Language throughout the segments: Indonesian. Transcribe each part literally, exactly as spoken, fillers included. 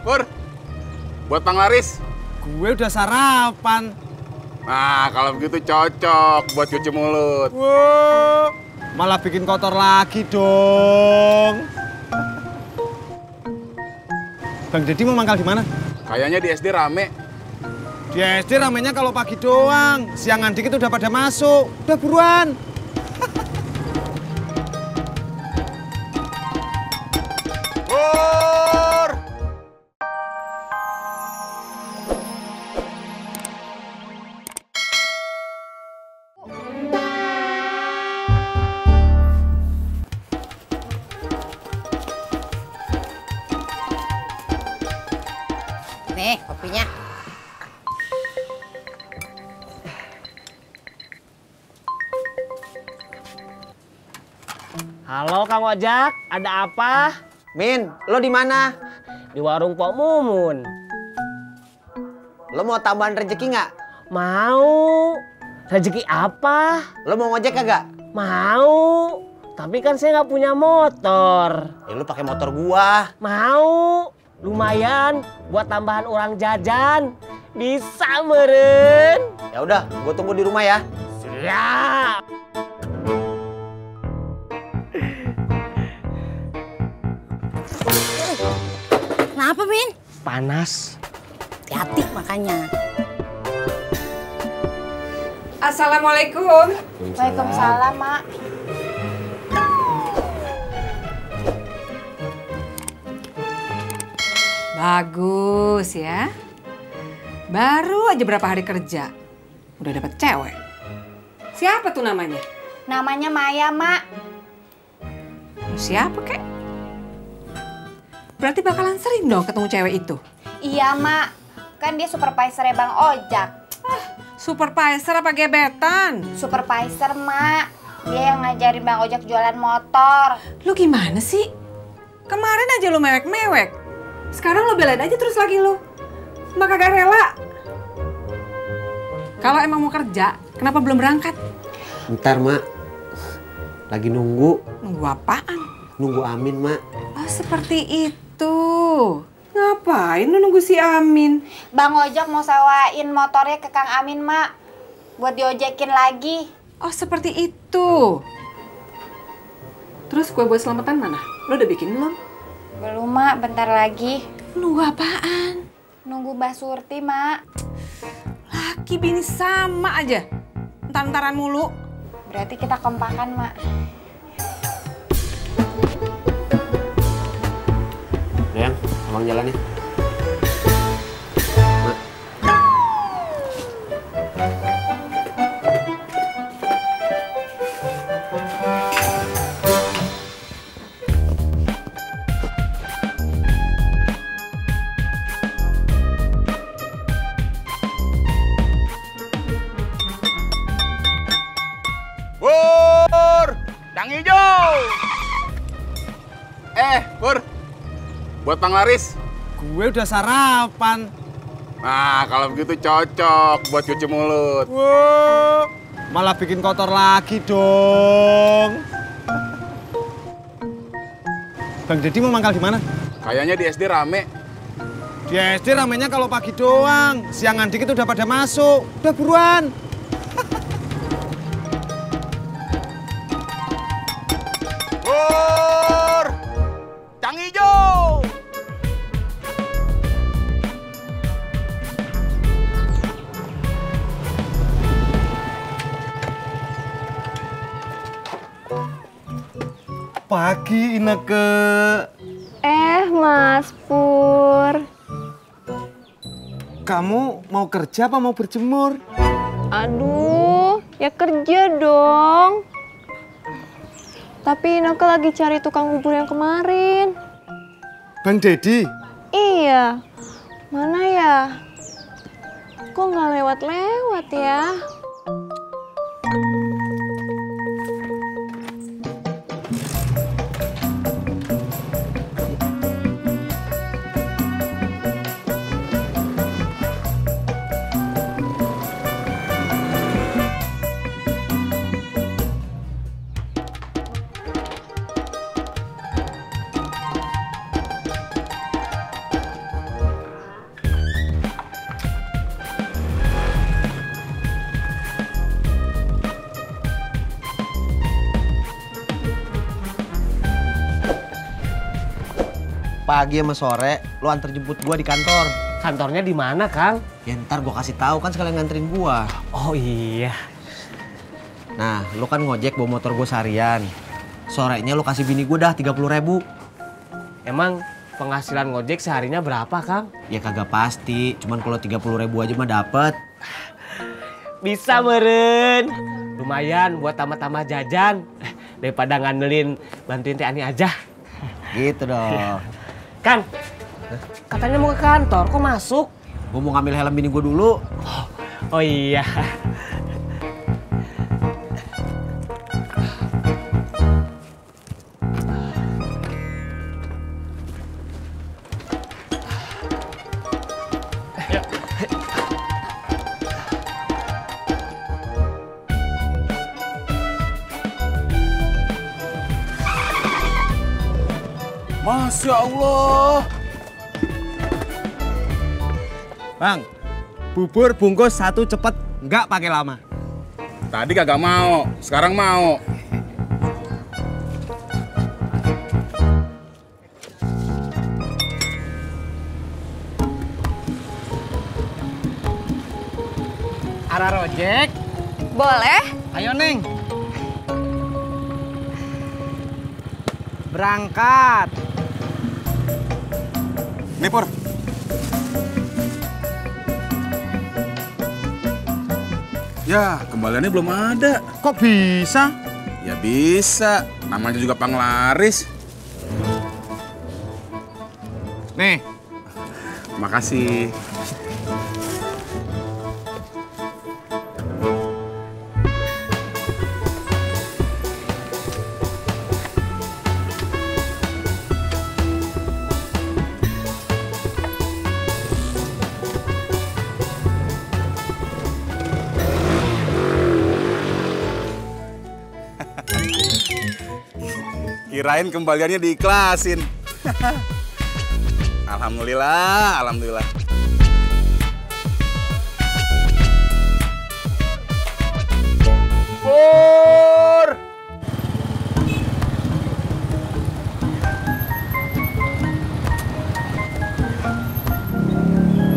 Pur, buat Bang Laris. Gue udah sarapan. Nah, kalau begitu cocok buat cuci mulut. Wow, malah bikin kotor lagi dong. Bang Deddy mau mangkal di mana? Kayaknya di S D rame. Di S D ramenya kalau pagi doang. Siangan dikit udah pada masuk. Udah buruan. Nih, kopinya. Halo Kang Rojak, ada apa? Min, lo di mana? Di warung Pak Mumun. Lo mau tambahan rezeki nggak? Mau. Rezeki apa? Lo mau ngojek kagak? Mau. Tapi kan saya nggak punya motor. Ya lo pakai motor gua. Mau. Lumayan buat tambahan orang jajan. Bisa meren. Ya udah, gue tunggu di rumah ya. Siap. Kenapa, Min? Panas. Hati-hati makanya. Assalamualaikum. Waalaikumsalam, Mak. Bagus ya. Baru aja berapa hari kerja, udah dapet cewek. Siapa tuh namanya? Namanya Maya, Mak. Siapa kek? Berarti bakalan sering dong ketemu cewek itu? Iya, Mak. Kan dia supervisornya Bang Rojak. Ah, supervisor apa gebetan? Supervisor, Mak. Dia yang ngajarin Bang Rojak jualan motor. Lu gimana sih? Kemarin aja lu mewek-mewek. Sekarang lo belain aja terus lagi lo. Mbak kagak rela. Kalau emang mau kerja, kenapa belum berangkat? Ntar, Mak. Lagi nunggu. Nunggu apaan? Nunggu Amin, Mak. Oh, seperti itu. Ngapain lo nunggu si Amin? Bang Rojak mau sewain motornya ke Kang Amin, Mak. Buat diojekin lagi. Oh, seperti itu. Terus kue buat selamatan mana? Lo udah bikin belum? Belum, Mak. Bentar lagi. Nunggu apaan? Nunggu Mbak Surti, Mak. Laki bini sama aja. Entar-entaran mulu. Berarti kita kompakan, Mak. Sayang, abang jalan ya. Mak. Yang hijau. Eh, Pur, buat Bang Laris. Gue udah sarapan. Nah, kalau begitu cocok buat cuci mulut. Wow, malah bikin kotor lagi dong. Bang Deddy mau mangkal di mana? Kayaknya di S D rame. Di S D ramenya kalau pagi doang. Siangan dikit udah pada masuk. Udah buruan. Pagi, Ineke. Eh, Mas Pur. Kamu mau kerja apa mau berjemur? Aduh, ya kerja dong. Tapi Ineke lagi cari tukang bubur yang kemarin. Bang Deddy? Iya. Mana ya? Kok nggak lewat-lewat ya? pagi sama sore lu antar jemput gua di kantor. Kantornya di mana, Kang? Ya ntar gua kasih tahu, kan sekalian nganterin gua. Oh iya. Nah, lu kan ngojek bawa motor gua seharian. Sorenya lu kasih bini gua dah tiga puluh ribu. Emang penghasilan ngojek seharinya berapa, Kang? Ya kagak pasti, cuman kalau tiga puluh ribu aja mah dapet. Bisa meren. Lumayan buat tambah-tambah jajan. Daripada ngandelin bantuin Teh Ani aja. Gitu dong. Kan, katanya mau ke kantor, kok masuk? Gue mau ngambil helm bini gue dulu. Oh, oh iya. Masya Allah. Bang, bubur bungkus satu cepet, nggak pakai lama. Tadi kagak mau, sekarang mau. Arah Rojek? Boleh. Ayo, Neng. Berangkat. Nih, Pur. Ya, kembaliannya belum ada. Kok bisa? Ya bisa, namanya juga panglaris. Nih, makasih. Kirain kembaliannya diiklasin. Alhamdulillah, alhamdulillah. Pur!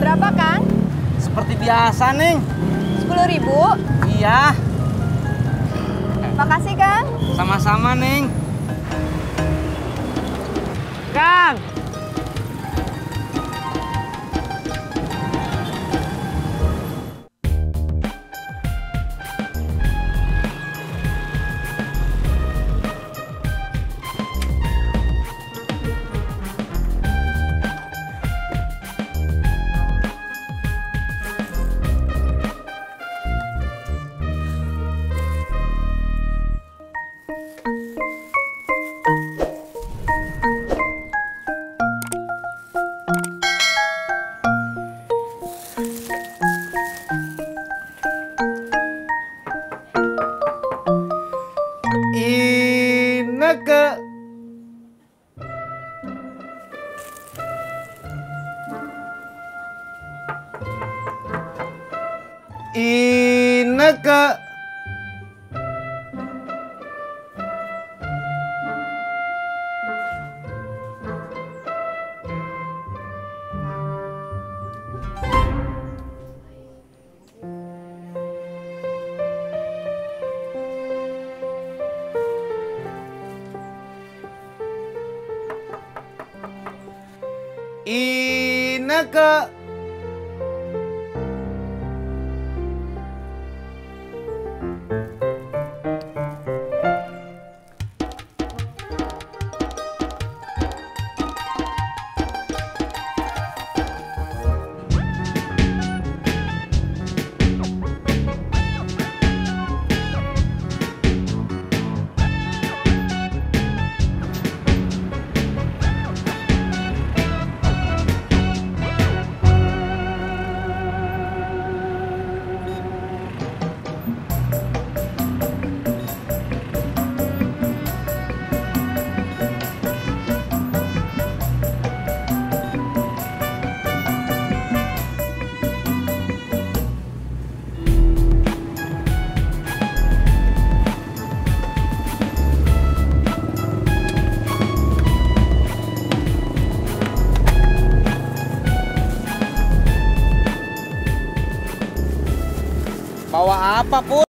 Berapa, Kang? Seperti biasa, Neng. sepuluh ribu? Iya. Makasih, Kang. Sama-sama, Neng. Kang. Ineke, Ineke. Bawa apa, Pur?